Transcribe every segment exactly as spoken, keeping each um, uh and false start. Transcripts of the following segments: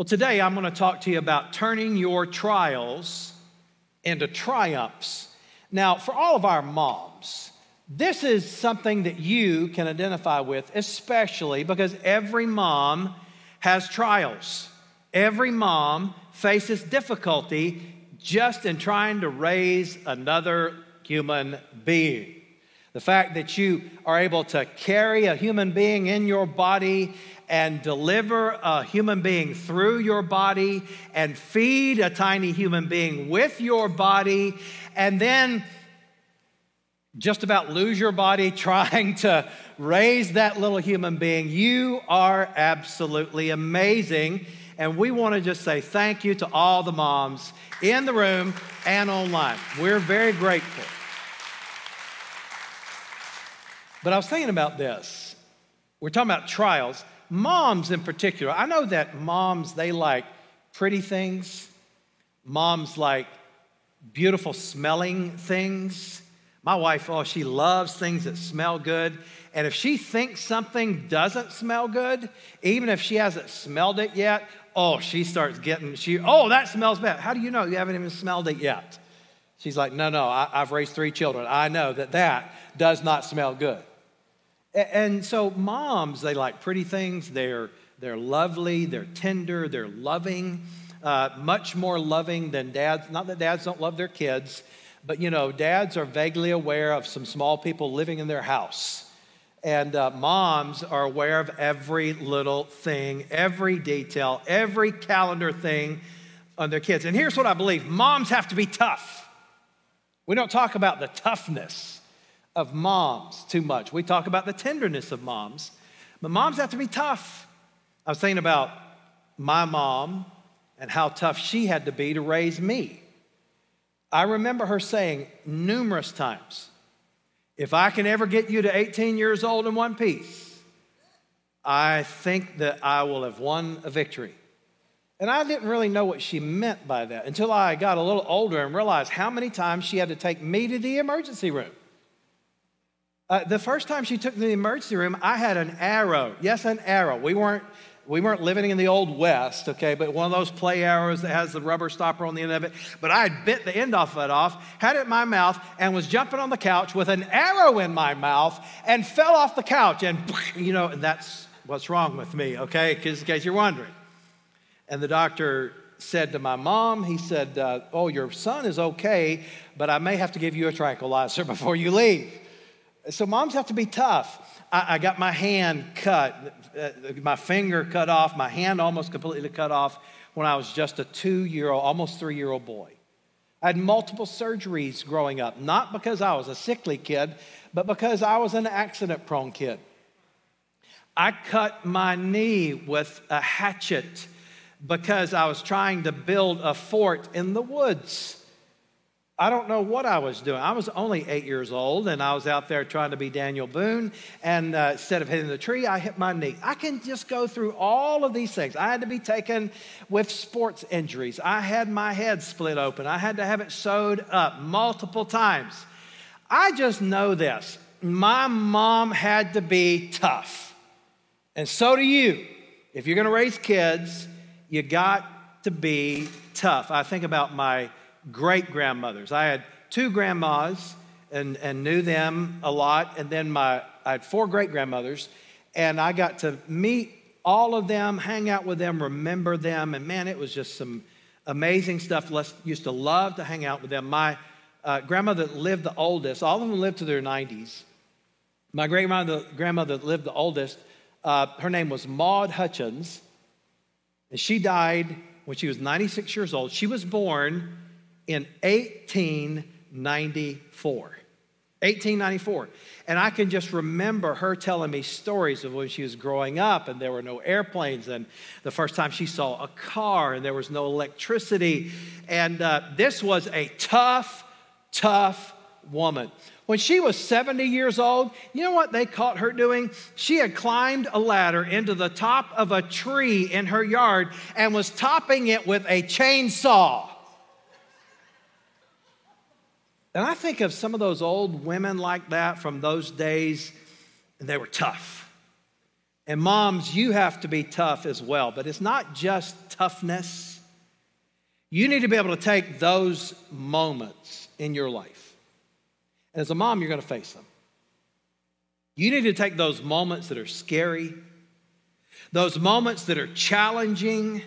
Well, today I'm going to talk to you about turning your trials into triumphs. Now, for all of our moms, this is something that you can identify with, especially because every mom has trials. Every mom faces difficulty just in trying to raise another human being. The fact that you are able to carry a human being in your body and deliver a human being through your body and feed a tiny human being with your body and then just about lose your body trying to raise that little human being, you are absolutely amazing. And we want to just say thank you to all the moms in the room and online. We're very grateful. But I was thinking about this. We're talking about trials. Moms in particular, I know that moms, they like pretty things. Moms like beautiful smelling things. My wife, oh, she loves things that smell good. And if she thinks something doesn't smell good, even if she hasn't smelled it yet, oh, she starts getting, she, oh, that smells bad. How do you know? You haven't even smelled it yet. She's like, no, no, I, I've raised three children. I know that that does not smell good. And so moms, they like pretty things. They're, they're lovely, they're tender, they're loving, uh, much more loving than dads. Not that dads don't love their kids, but, you know, dads are vaguely aware of some small people living in their house. And uh, moms are aware of every little thing, every detail, every calendar thing on their kids. And here's what I believe. Moms have to be tough. We don't talk about the toughness of moms too much. We talk about the tenderness of moms, but moms have to be tough. I was thinking about my mom and how tough she had to be to raise me. I remember her saying numerous times, if I can ever get you to eighteen years old in one piece, I think that I will have won a victory. And I didn't really know what she meant by that until I got a little older and realized how many times she had to take me to the emergency room. Uh, the first time she took me to the emergency room, I had an arrow. Yes, an arrow. We weren't, we weren't living in the Old West, okay, but one of those play arrows that has the rubber stopper on the end of it. But I had bit the end off of it off, had it in my mouth, and was jumping on the couch with an arrow in my mouth and fell off the couch. And, you know, and that's what's wrong with me, okay, just in case you're wondering. And the doctor said to my mom, he said, uh, oh, your son is okay, but I may have to give you a tranquilizer before you leave. So moms have to be tough. I, I got my hand cut, uh, my finger cut off, my hand almost completely cut off when I was just a two-year-old, almost three-year-old boy. I had multiple surgeries growing up, not because I was a sickly kid, but because I was an accident-prone kid. I cut my knee with a hatchet because I was trying to build a fort in the woods. I don't know what I was doing. I was only eight years old, and I was out there trying to be Daniel Boone, and uh, instead of hitting the tree, I hit my knee. I can just go through all of these things. I had to be taken with sports injuries. I had my head split open. I had to have it sewed up multiple times. I just know this. My mom had to be tough, and so do you. If you're going to raise kids, you got to be tough. I think about my great-grandmothers. I had two grandmas and, and knew them a lot, and then my, I had four great-grandmothers, and I got to meet all of them, hang out with them, remember them, and man, it was just some amazing stuff. I used to love to hang out with them. My uh, grandmother lived the oldest. All of them lived to their nineties. My great-grandmother grandmother lived the oldest. Uh, her name was Maud Hutchins, and she died when she was ninety-six years old. She was born in eighteen ninety-four, eighteen ninety-four. And I can just remember her telling me stories of when she was growing up and there were no airplanes and the first time she saw a car and there was no electricity. And uh, this was a tough, tough woman. When she was seventy years old, you know what they caught her doing? She had climbed a ladder into the top of a tree in her yard and was topping it with a chainsaw. And I think of some of those old women like that from those days, and they were tough. And moms, you have to be tough as well. But it's not just toughness. You need to be able to take those moments in your life. And as a mom, you're going to face them. You need to take those moments that are scary, those moments that are challenging.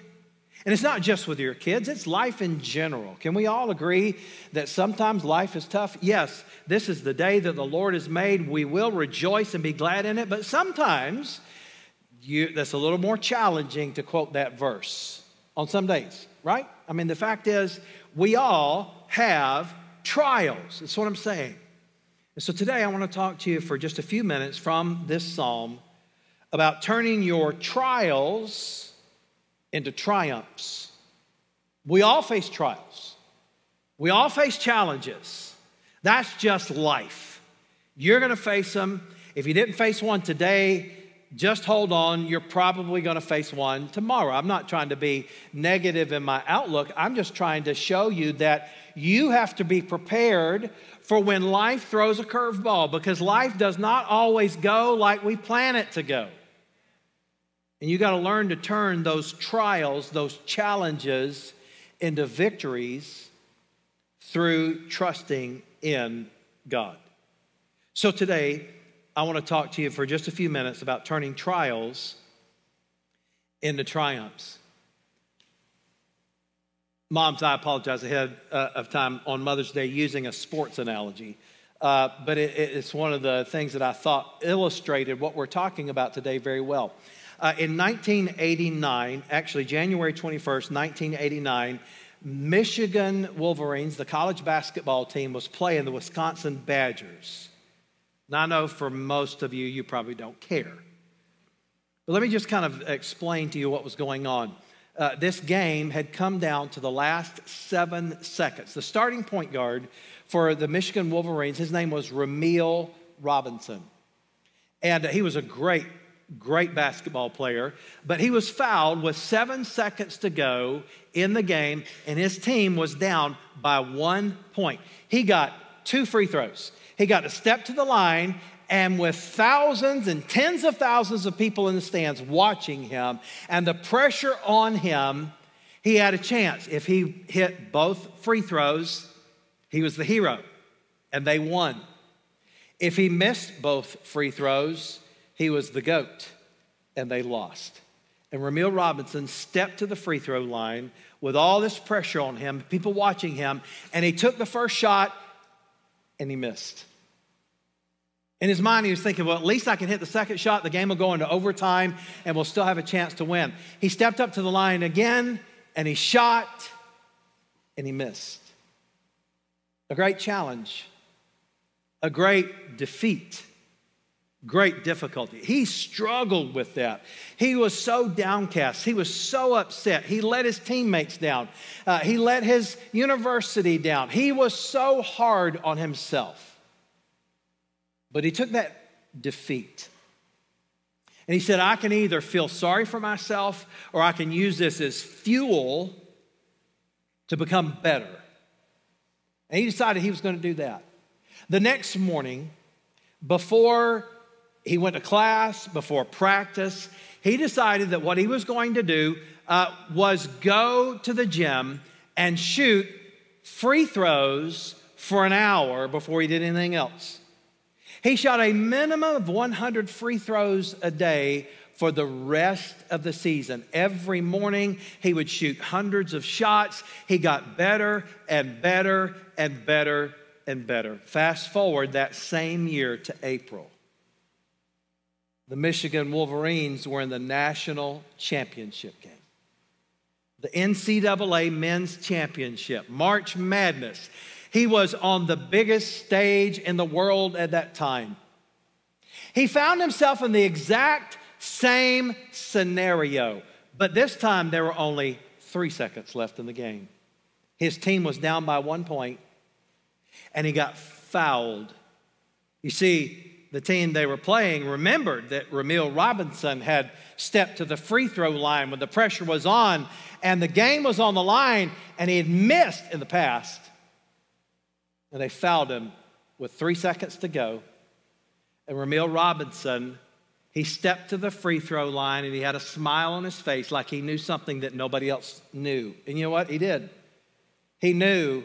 And it's not just with your kids, it's life in general. Can we all agree that sometimes life is tough? Yes, this is the day that the Lord has made. We will rejoice and be glad in it. But sometimes you, that's a little more challenging, to quote that verse, on some days, right? I mean, the fact is we all have trials. That's what I'm saying. And so today I want to talk to you for just a few minutes from this psalm about turning your trials into triumphs. We all face trials. We all face challenges. That's just life. You're gonna face them. If you didn't face one today, just hold on. You're probably gonna face one tomorrow. I'm not trying to be negative in my outlook. I'm just trying to show you that you have to be prepared for when life throws a curveball, because life does not always go like we plan it to go. And you got to learn to turn those trials, those challenges, into victories through trusting in God. So today, I want to talk to you for just a few minutes about turning trials into triumphs. Moms, I apologize ahead uh, of time on Mother's Day using a sports analogy. Uh, but it, it's one of the things that I thought illustrated what we're talking about today very well. Uh, in nineteen eighty-nine, actually January twenty-first, nineteen eighty-nine, Michigan Wolverines, the college basketball team, was playing the Wisconsin Badgers. Now, I know for most of you, you probably don't care. But let me just kind of explain to you what was going on. Uh, this game had come down to the last seven seconds. The starting point guard for the Michigan Wolverines, his name was Rumeal Robinson. And he was a great Great basketball player, but he was fouled with seven seconds to go in the game, and his team was down by one point. He got two free throws. He got a step to the line, and with thousands and tens of thousands of people in the stands watching him and the pressure on him, he had a chance. If he hit both free throws, he was the hero, and they won. If he missed both free throws, he was the GOAT, and they lost. And Rumeal Robinson stepped to the free throw line with all this pressure on him, people watching him, and he took the first shot, and he missed. In his mind, he was thinking, well, at least I can hit the second shot. The game will go into overtime, and we'll still have a chance to win. He stepped up to the line again, and he shot, and he missed. A great challenge, a great defeat. Great difficulty. He struggled with that. He was so downcast. He was so upset. He let his teammates down. Uh, he let his university down. He was so hard on himself. But he took that defeat. And he said, I can either feel sorry for myself, or I can use this as fuel to become better. And he decided he was going to do that. The next morning, before he went to class, before practice, he decided that what he was going to do uh, was go to the gym and shoot free throws for an hour before he did anything else. He shot a minimum of one hundred free throws a day for the rest of the season. Every morning, he would shoot hundreds of shots. He got better and better and better and better. Fast forward that same year to April. The Michigan Wolverines were in the national championship game. The N C double A men's championship, March Madness. He was on the biggest stage in the world at that time. He found himself in the exact same scenario, but this time there were only three seconds left in the game. His team was down by one point, and he got fouled. You see, the team they were playing remembered that Rumeal Robinson had stepped to the free throw line when the pressure was on and the game was on the line, and he had missed in the past. And they fouled him with three seconds to go. And Rumeal Robinson He stepped to the free throw line and he had a smile on his face like he knew something that nobody else knew. And you know what? He did. He knew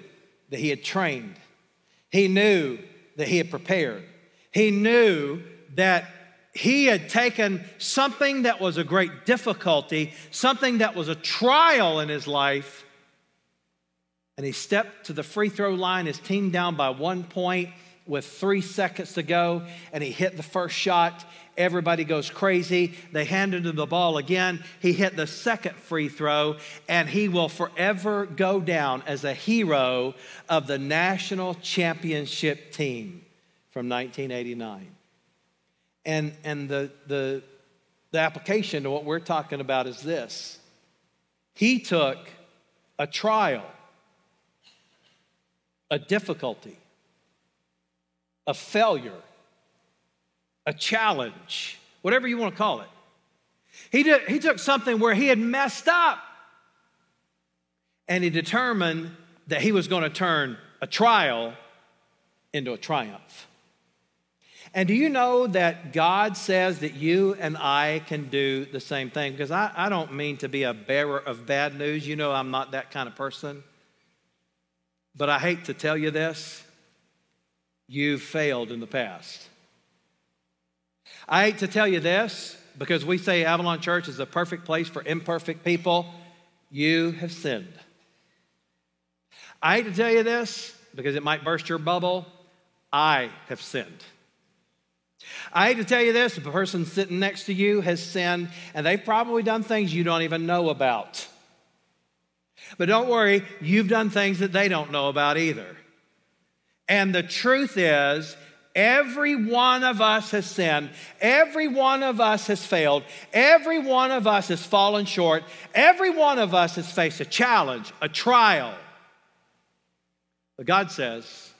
that he had trained. He knew that he had prepared. He knew that he had taken something that was a great difficulty, something that was a trial in his life, and he stepped to the free throw line, his team down by one point with three seconds to go, and he hit the first shot. Everybody goes crazy. They handed him the ball again. He hit the second free throw, and he will forever go down as a hero of the national championship team from nineteen eighty-nine. And, and the, the, the application to what we're talking about is this. He took a trial, a difficulty, a failure, a challenge, whatever you want to call it. He, did, he took something where he had messed up, and he determined that he was going to turn a trial into a triumph. And do you know that God says that you and I can do the same thing? Because I, I don't mean to be a bearer of bad news. You know I'm not that kind of person. But I hate to tell you this. You've failed in the past. I hate to tell you this, because we say Avalon Church is the perfect place for imperfect people. You have sinned. I hate to tell you this, because it might burst your bubble. I have sinned. I hate to tell you this, the person sitting next to you has sinned, and they've probably done things you don't even know about. But don't worry, you've done things that they don't know about either. And the truth is, every one of us has sinned. Every one of us has failed. Every one of us has fallen short. Every one of us has faced a challenge, a trial. But God says,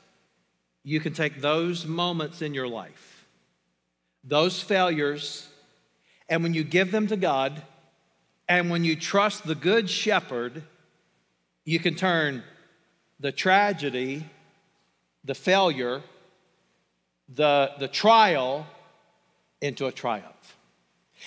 you can take those moments in your life, those failures, and when you give them to God, and when you trust the Good Shepherd, you can turn the tragedy, the failure, the, the trial into a triumph.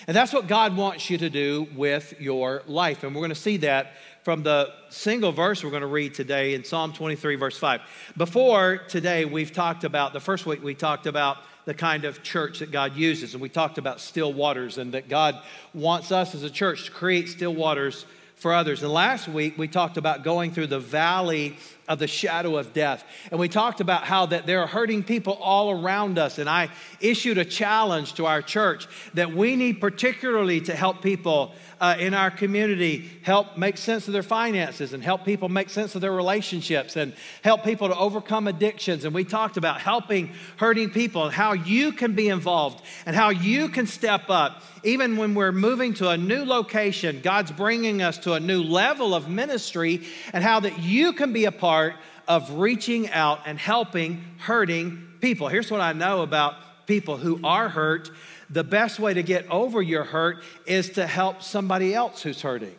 And that's what God wants you to do with your life. And we're going to see that from the single verse we're going to read today in Psalm twenty-three, verse five. Before today, we've talked about, the first week we talked about the kind of church that God uses. And we talked about still waters and that God wants us as a church to create still waters for others. And last week, we talked about going through the valley of the shadow of death. And we talked about how that there are hurting people all around us. And I issued a challenge to our church that we need particularly to help people uh, in our community help make sense of their finances and help people make sense of their relationships and help people to overcome addictions. And we talked about helping hurting people and how you can be involved and how you can step up. Even when we're moving to a new location, God's bringing us to a new level of ministry, and how that you can be a part of reaching out and helping hurting people. Here's what I know about people who are hurt. The best way to get over your hurt is to help somebody else who's hurting.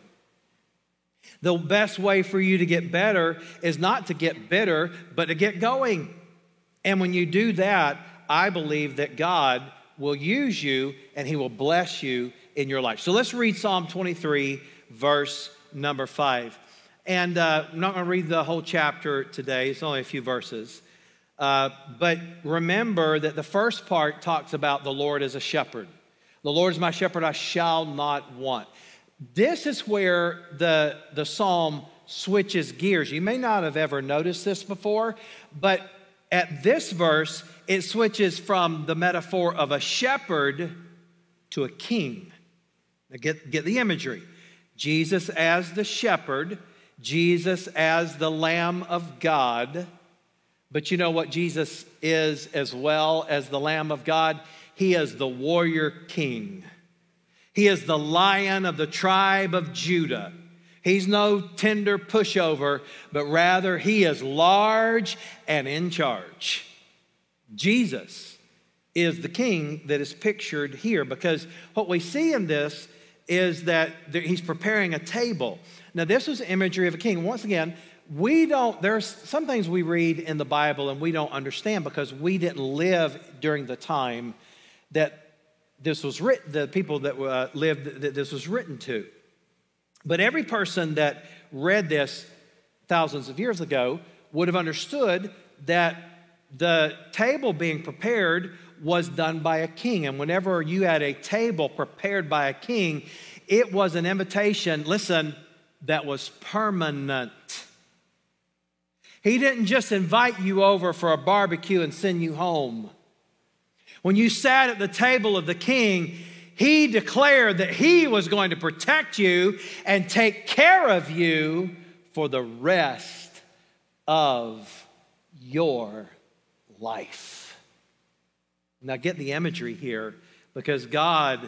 The best way for you to get better is not to get bitter, but to get going. And when you do that, I believe that God will use you and he will bless you in your life. So let's read Psalm twenty-three, verse number five. And uh, I'm not going to read the whole chapter today. It's only a few verses. Uh, but remember that the first part talks about the Lord as a shepherd. The Lord is my shepherd, I shall not want. This is where the, the psalm switches gears. You may not have ever noticed this before, but at this verse, it switches from the metaphor of a shepherd to a king. Now get, get the imagery. Jesus as the shepherd, Jesus as the Lamb of God. But you know what Jesus is as well as the Lamb of God? He is the warrior king. He is the Lion of the tribe of Judah. He's no tender pushover, but rather he is large and in charge. Jesus is the king that is pictured here, because what we see in this is that he's preparing a table. Now, this was imagery of a king. Once again, we don't, there's some things we read in the Bible and we don't understand because we didn't live during the time that this was written, the people that uh, lived that this was written to. But every person that read this thousands of years ago would have understood that the table being prepared was done by a king. And whenever you had a table prepared by a king, it was an invitation, listen, that was permanent. He didn't just invite you over for a barbecue and send you home. When you sat at the table of the king, he declared that he was going to protect you and take care of you for the rest of your life. Now get the imagery here, because God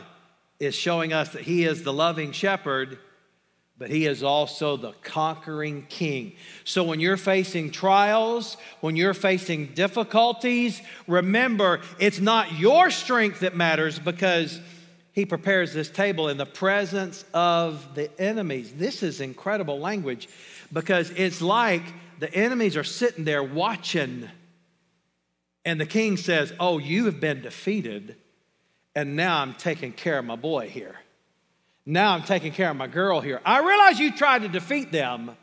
is showing us that he is the loving shepherd, but he is also the conquering king. So when you're facing trials, when you're facing difficulties, remember, it's not your strength that matters, because he prepares this table in the presence of the enemies. This is incredible language, because it's like the enemies are sitting there watching, and the king says, oh, you have been defeated, and now I'm taking care of my boy here. Now I'm taking care of my girl here. I realize you tried to defeat them,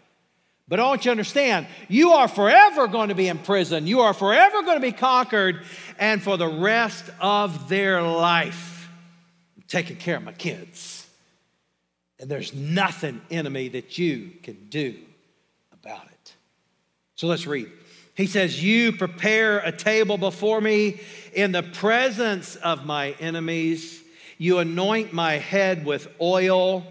but I want you to understand, you are forever going to be in prison. You are forever going to be conquered, and for the rest of their life, I'm taking care of my kids. And there's nothing, enemy, that you can do about it. So let's read. He says, you prepare a table before me in the presence of my enemies. You anoint my head with oil.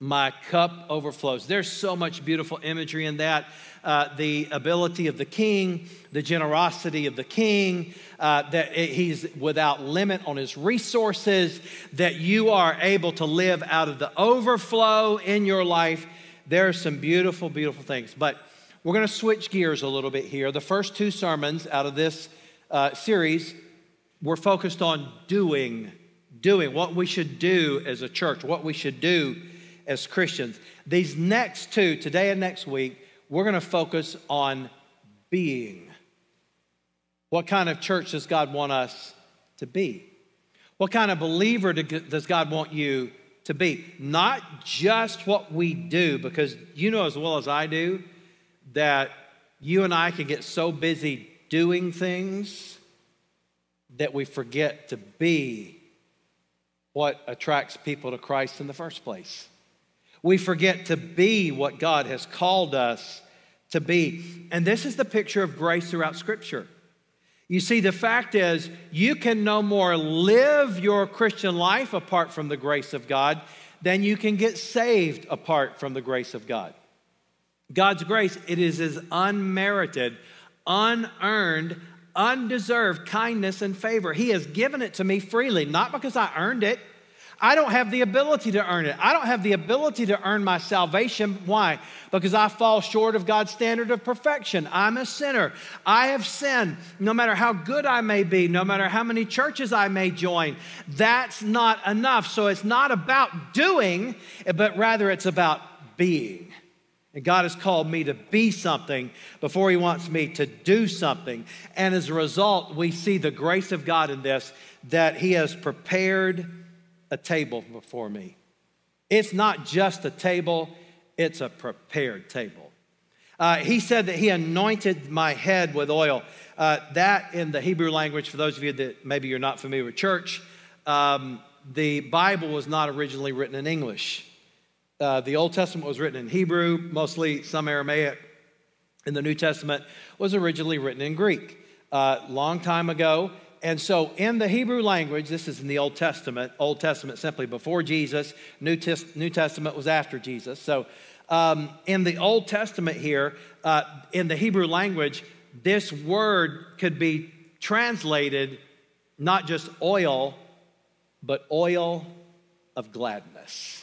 My cup overflows. There's so much beautiful imagery in that. Uh, the ability of the king, the generosity of the king, uh, that he's without limit on his resources, that you are able to live out of the overflow in your life. There are some beautiful, beautiful things. But we're going to switch gears a little bit here. The first two sermons out of this uh, series, we're focused on doing, doing, what we should do as a church, what we should do as Christians. These next two, today and next week, we're going to focus on being. What kind of church does God want us to be? What kind of believer does God want you to be? Not just what we do, because you know as well as I do that you and I can get so busy doing things that we forget to be what attracts people to Christ in the first place. We forget to be what God has called us to be. And this is the picture of grace throughout Scripture. You see, the fact is, you can no more live your Christian life apart from the grace of God than you can get saved apart from the grace of God. God's grace, it is his unmerited, unearned, undeserved kindness and favor. He has given it to me freely, not because I earned it. I don't have the ability to earn it. I don't have the ability to earn my salvation. Why? Because I fall short of God's standard of perfection. I'm a sinner. I have sinned. No matter how good I may be, no matter how many churches I may join, that's not enough. So it's not about doing, but rather it's about being. And God has called me to be something before he wants me to do something. And as a result, we see the grace of God in this, that he has prepared a table before me. It's not just a table, it's a prepared table. Uh, he said that he anointed my head with oil. Uh, that in the Hebrew language, for those of you that maybe you're not familiar with church, um, the Bible was not originally written in English. Uh, the Old Testament was written in Hebrew, mostly some Aramaic, and the New Testament was originally written in Greek a uh, long time ago. And so in the Hebrew language, this is in the Old Testament, Old Testament simply before Jesus, New, Tes- New Testament was after Jesus. So um, in the Old Testament here, uh, in the Hebrew language, this word could be translated not just oil, but oil of gladness.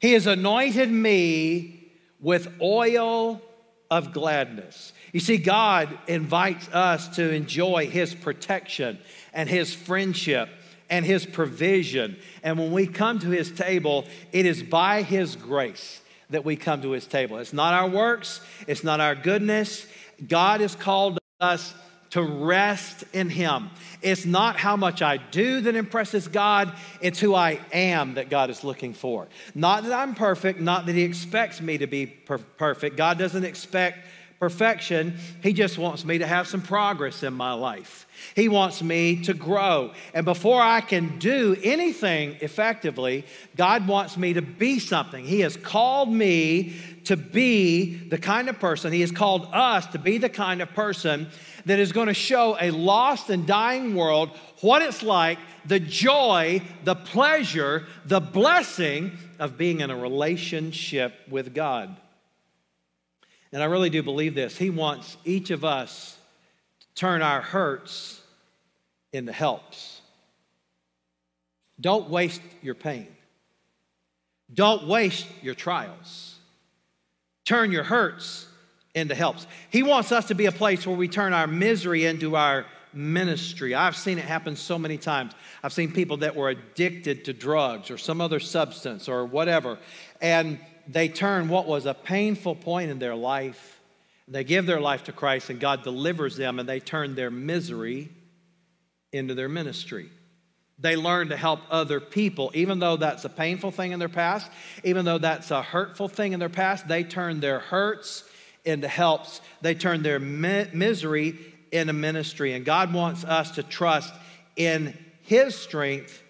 He has anointed me with oil of gladness. You see, God invites us to enjoy his protection and his friendship and his provision. And when we come to his table, it is by his grace that we come to his table. It's not our works. It's not our goodness. God has called us to rest in him. It's not how much I do that impresses God, it's who I am that God is looking for. Not that I'm perfect, not that he expects me to be per- perfect. God doesn't expect perfection. He just wants me to have some progress in my life. He wants me to grow. And before I can do anything effectively, God wants me to be something. He has called me to be the kind of person, he has called us to be the kind of person that is going to show a lost and dying world what it's like, the joy, the pleasure, the blessing of being in a relationship with God. And I really do believe this. He wants each of us turn our hurts into helps. Don't waste your pain. Don't waste your trials. Turn your hurts into helps. He wants us to be a place where we turn our misery into our ministry. I've seen it happen so many times. I've seen people that were addicted to drugs or some other substance or whatever, and they turn what was a painful point in their life. They give their life to Christ, and God delivers them, and they turn their misery into their ministry. They learn to help other people. Even though that's a painful thing in their past, even though that's a hurtful thing in their past, they turn their hurts into helps. They turn their mi- misery into ministry. And God wants us to trust in his strength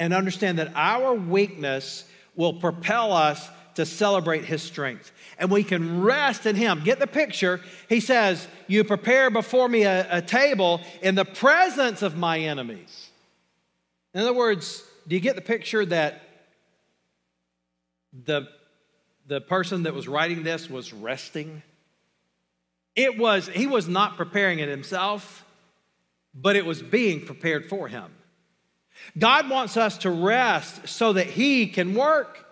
and understand that our weakness will propel us to celebrate his strength. And we can rest in him. Get the picture. He says, you prepare before me a, a table in the presence of my enemies. In other words, do you get the picture that the, the person that was writing this was resting? It was, he was not preparing it himself, but it was being prepared for him. God wants us to rest so that he can work.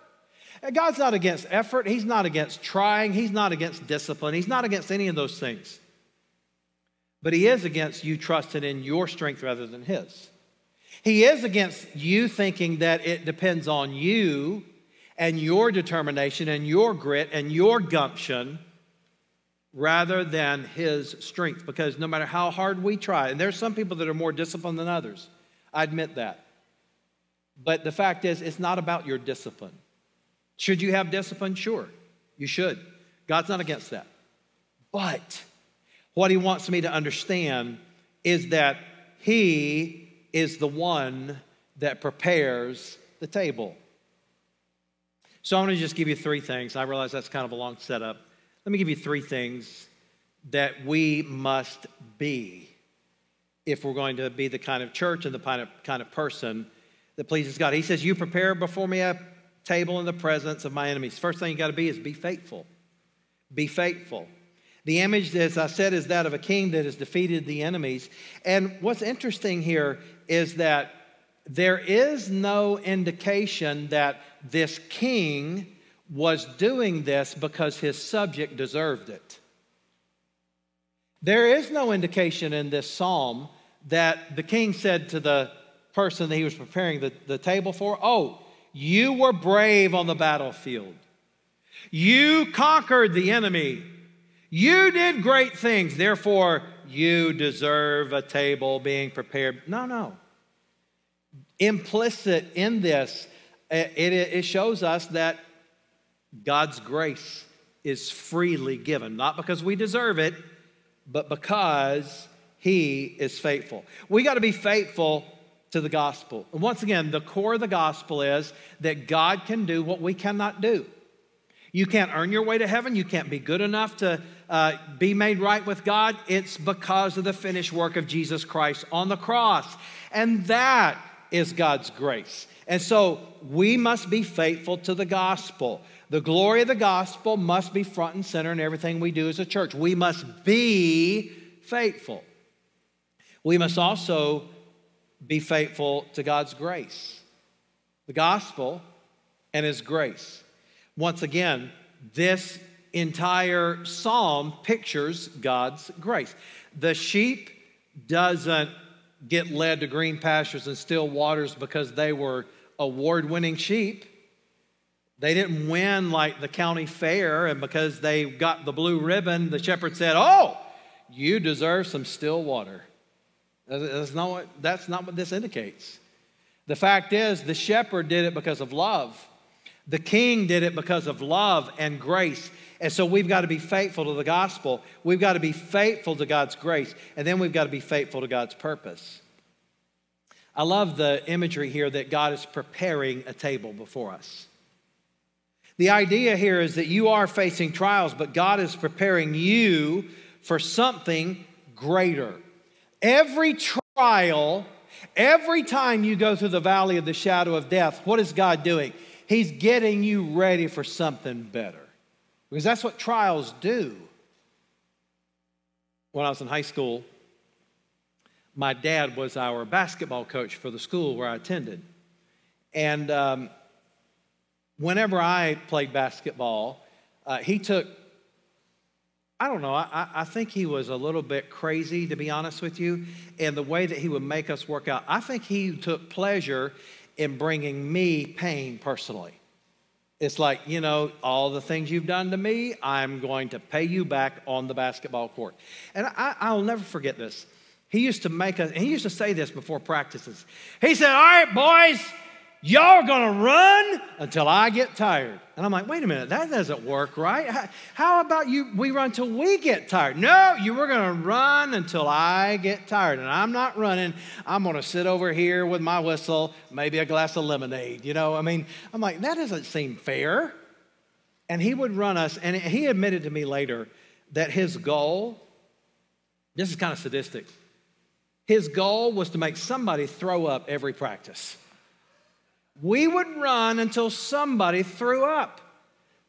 God's not against effort. He's not against trying. He's not against discipline. He's not against any of those things. But he is against you trusting in your strength rather than his. He is against you thinking that it depends on you and your determination and your grit and your gumption rather than his strength. Because no matter how hard we try, and there's some people that are more disciplined than others. I admit that. But the fact is, it's not about your discipline. Should you have discipline? Sure, you should. God's not against that. But what he wants me to understand is that he is the one that prepares the table. So I'm gonna just give you three things. I realize that's kind of a long setup. Let me give you three things that we must be if we're going to be the kind of church and the kind of, kind of person that pleases God. He says, you prepare before me a table in the presence of my enemies. First thing you got to be is be faithful. Be faithful. The image, as I said, is that of a king that has defeated the enemies. And what's interesting here is that there is no indication that this king was doing this because his subject deserved it. There is no indication in this psalm that the king said to the person that he was preparing the, the table for, oh, you were brave on the battlefield. You conquered the enemy. You did great things. Therefore, you deserve a table being prepared. No, no. Implicit in this, it, it, it shows us that God's grace is freely given. Not because we deserve it, but because he is faithful. We got to be faithful to the gospel. And once again, the core of the gospel is that God can do what we cannot do. You can't earn your way to heaven. You can't be good enough to uh, be made right with God. It's because of the finished work of Jesus Christ on the cross. And that is God's grace. And so we must be faithful to the gospel. The glory of the gospel must be front and center in everything we do as a church. We must be faithful. We must also be faithful to God's grace, the gospel and his grace. Once again, this entire psalm pictures God's grace. The sheep doesn't get led to green pastures and still waters because they were award-winning sheep. They didn't win like the county fair, and because they got the blue ribbon, the shepherd said, oh, you deserve some still water. That's not what, that's not what this indicates. The fact is, the shepherd did it because of love. The king did it because of love and grace. And so we've got to be faithful to the gospel. We've got to be faithful to God's grace. And then we've got to be faithful to God's purpose. I love the imagery here that God is preparing a table before us. The idea here is that you are facing trials, but God is preparing you for something greater. Every trial, every time you go through the valley of the shadow of death, what is God doing? He's getting you ready for something better. Because that's what trials do. When I was in high school, my dad was our basketball coach for the school where I attended. And um, whenever I played basketball, uh, he took, I don't know, I, I think he was a little bit crazy, to be honest with you, and the way that he would make us work out. I think he took pleasure in bringing me pain personally. It's like, you know, all the things you've done to me, I'm going to pay you back on the basketball court. And I, I'll never forget this. He used to make us, and he used to say this before practices. He said, all right, boys, y'all are going to run until I get tired. And I'm like, wait a minute, that doesn't work, right? How, how about you, we run till we get tired? No, you were going to run until I get tired. And I'm not running. I'm going to sit over here with my whistle, maybe a glass of lemonade. You know, I mean, I'm like, that doesn't seem fair. And he would run us. And he admitted to me later that his goal, this is kind of sadistic, his goal was to make somebody throw up every practice. We would run until somebody threw up.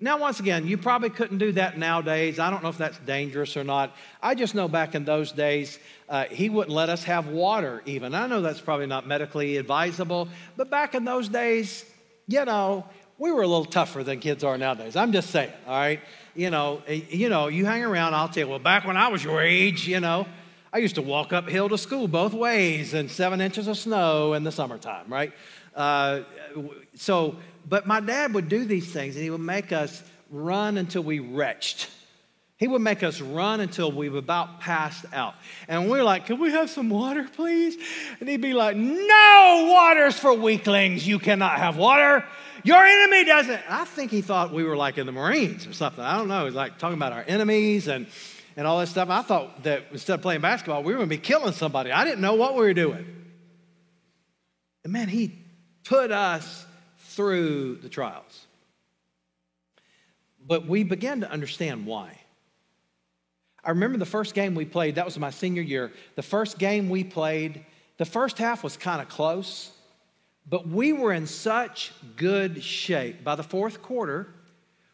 Now, once again, you probably couldn't do that nowadays. I don't know if that's dangerous or not. I just know back in those days, uh, he wouldn't let us have water even. I know that's probably not medically advisable, but back in those days, you know, we were a little tougher than kids are nowadays. I'm just saying, all right? You know, you know, you hang around, I'll tell you, well, back when I was your age, you know, I used to walk uphill to school both ways in seven inches of snow in the summertime, right? Uh, so, but my dad would do these things, and he would make us run until we retched. He would make us run until we were about passed out. And we were like, can we have some water, please? And he'd be like, no, water's for weaklings. You cannot have water. Your enemy doesn't. I think he thought we were like in the Marines or something. I don't know. He was like talking about our enemies and, and all this stuff. I thought that instead of playing basketball, we were going to be killing somebody. I didn't know what we were doing. And man, he put us through the trials. But we began to understand why. I remember the first game we played, that was my senior year. The first game we played, the first half was kind of close, but we were in such good shape. By the fourth quarter,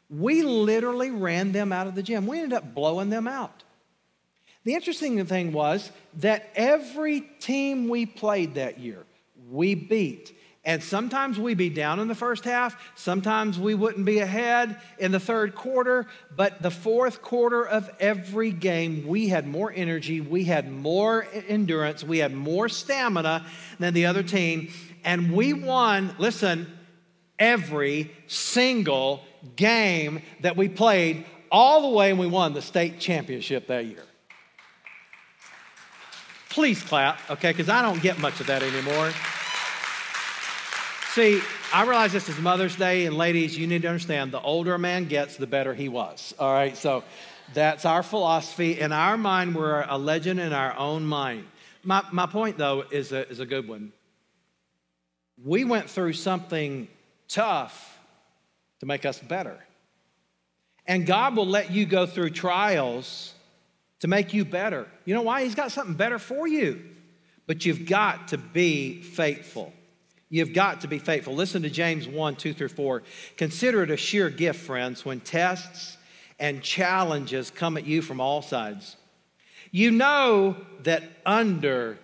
we literally ran them out of the gym. We ended up blowing them out. The interesting thing was that every team we played that year, we beat. And sometimes we'd be down in the first half. Sometimes we wouldn't be ahead in the third quarter. But the fourth quarter of every game, we had more energy. We had more endurance. We had more stamina than the other team. And we won, listen, every single game that we played all the way, and we won the state championship that year. Please clap, okay, because I don't get much of that anymore. See, I realize this is Mother's Day, and ladies, you need to understand, the older a man gets, the better he was, all right? So that's our philosophy. In our mind, we're a legend in our own mind. My, my point, though, is a, is a good one. We went through something tough to make us better. And God will let you go through trials to make you better. You know why? He's got something better for you. But you've got to be faithful. You've got to be faithful. Listen to James one, two through four. Consider it a sheer gift, friends, when tests and challenges come at you from all sides. You know that under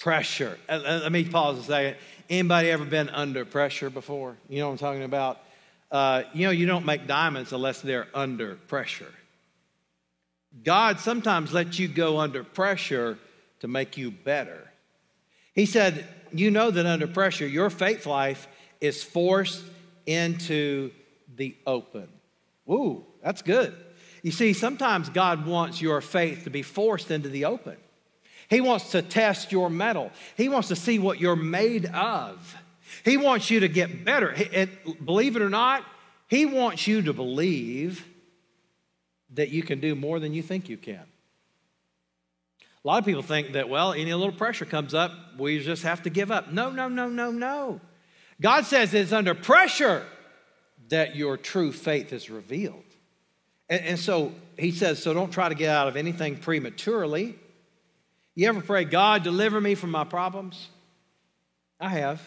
pressure, let me pause a second. Anybody ever been under pressure before? You know what I'm talking about? Uh, you know, you don't make diamonds unless they're under pressure. God sometimes lets you go under pressure to make you better. He said, you know that under pressure, your faith life is forced into the open. Ooh, that's good. You see, sometimes God wants your faith to be forced into the open. He wants to test your mettle. He wants to see what you're made of. He wants you to get better. And believe it or not, he wants you to believe that you can do more than you think you can. A lot of people think that, well, any little pressure comes up, we just have to give up. No, no, no, no, no. God says it's under pressure that your true faith is revealed. And, and so he says, so don't try to get out of anything prematurely. You ever pray, God, deliver me from my problems? I have.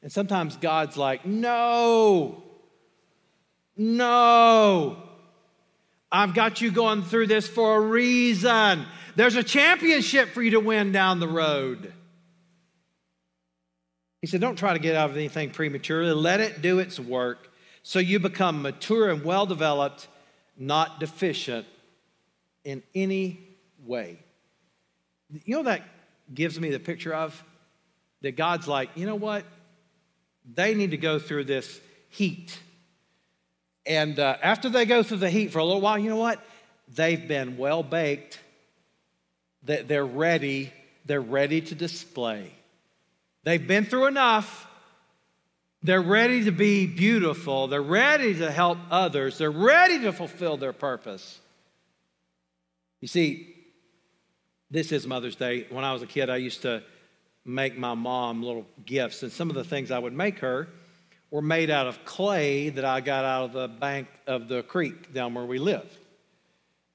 And sometimes God's like, no, no. I've got you going through this for a reason. There's a championship for you to win down the road. He said, don't try to get out of anything prematurely. Let it do its work so you become mature and well-developed, not deficient in any way. You know what that gives me the picture of? That God's like, you know what? They need to go through this heat. And uh, after they go through the heat for a little while, you know what? They've been well-baked. They're ready. They're ready to display. They've been through enough. They're ready to be beautiful. They're ready to help others. They're ready to fulfill their purpose. You see, this is Mother's Day. When I was a kid, I used to make my mom little gifts. And some of the things I would make her were made out of clay that I got out of the bank of the creek down where we lived.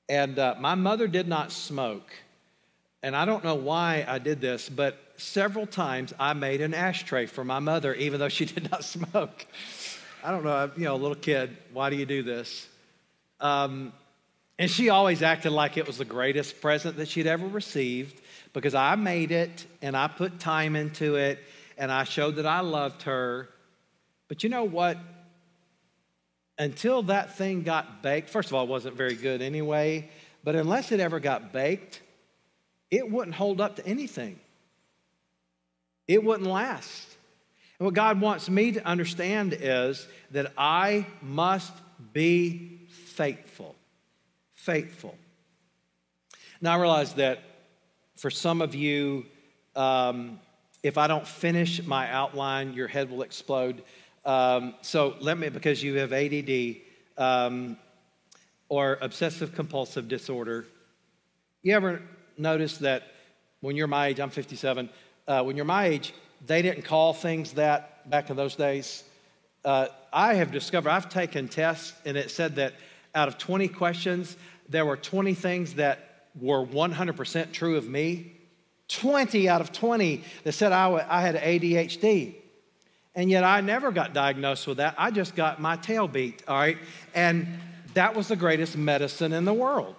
And uh, my mother did not smoke. And I don't know why I did this, but several times I made an ashtray for my mother, even though she did not smoke. I don't know, you know, a little kid, why do you do this? Um, and she always acted like it was the greatest present that she'd ever received because I made it and I put time into it and I showed that I loved her. But you know what? Until that thing got baked, first of all, it wasn't very good anyway, but unless it ever got baked, it wouldn't hold up to anything. It wouldn't last. And what God wants me to understand is that I must be faithful. Faithful. Now, I realize that for some of you, um, if I don't finish my outline, your head will explode. Um, so let me, because you have A D D um, or obsessive compulsive disorder, you ever notice that when you're my age, I'm fifty-seven, uh, when you're my age, they didn't call things that back in those days. Uh, I have discovered, I've taken tests, and it said that out of twenty questions, there were twenty things that were one hundred percent true of me. twenty out of twenty that said I, I had A D H D. And yet I never got diagnosed with that. I just got my tail beat, all right? And that was the greatest medicine in the world.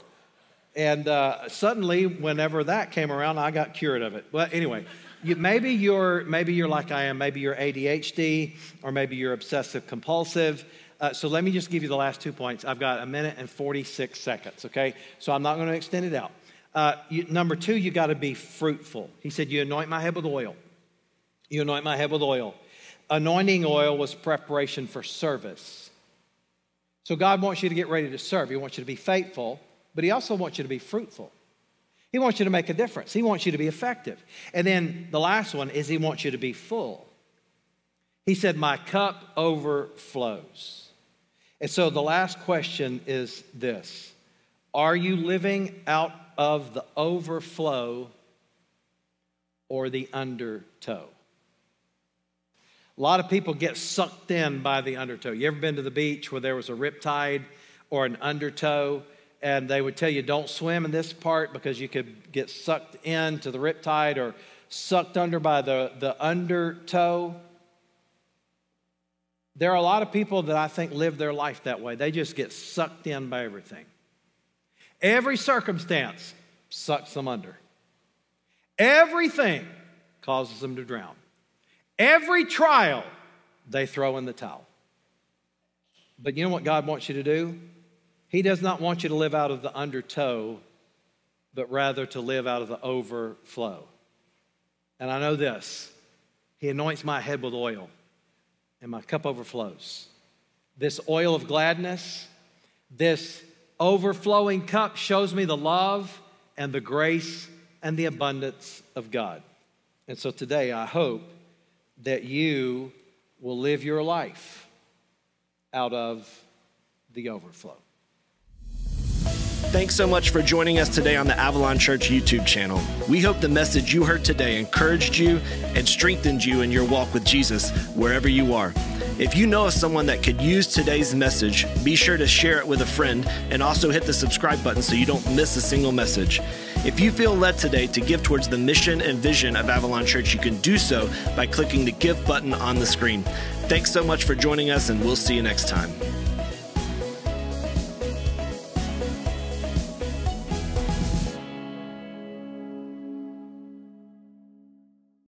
And uh, suddenly, whenever that came around, I got cured of it. Well, anyway, you, maybe you're maybe you're like I am. Maybe you're A D H D, or maybe you're obsessive compulsive. Uh, so let me just give you the last two points. I've got a minute and forty-six seconds. Okay, so I'm not going to extend it out. Uh, you, number two, you got to be fruitful. He said, "You anoint my head with oil. You anoint my head with oil." Anointing oil was preparation for service. So God wants you to get ready to serve. He wants you to be faithful. But he also wants you to be fruitful. He wants you to make a difference. He wants you to be effective. And then the last one is he wants you to be full. He said, my cup overflows. And so the last question is this. Are you living out of the overflow or the undertow? A lot of people get sucked in by the undertow. You ever been to the beach where there was a riptide or an undertow? And they would tell you, don't swim in this part because you could get sucked into the riptide or sucked under by the, the undertow. There are a lot of people that I think live their life that way. They just get sucked in by everything. Every circumstance sucks them under. Everything causes them to drown. Every trial, they throw in the towel. But you know what God wants you to do? He does not want you to live out of the undertow, but rather to live out of the overflow. And I know this. He anoints my head with oil, and my cup overflows. This oil of gladness, this overflowing cup shows me the love and the grace and the abundance of God. And so today I hope that you will live your life out of the overflow. Thanks so much for joining us today on the Avalon Church YouTube channel. We hope the message you heard today encouraged you and strengthened you in your walk with Jesus wherever you are. If you know of someone that could use today's message, be sure to share it with a friend and also hit the subscribe button so you don't miss a single message. If you feel led today to give towards the mission and vision of Avalon Church, you can do so by clicking the Give button on the screen. Thanks so much for joining us, and we'll see you next time.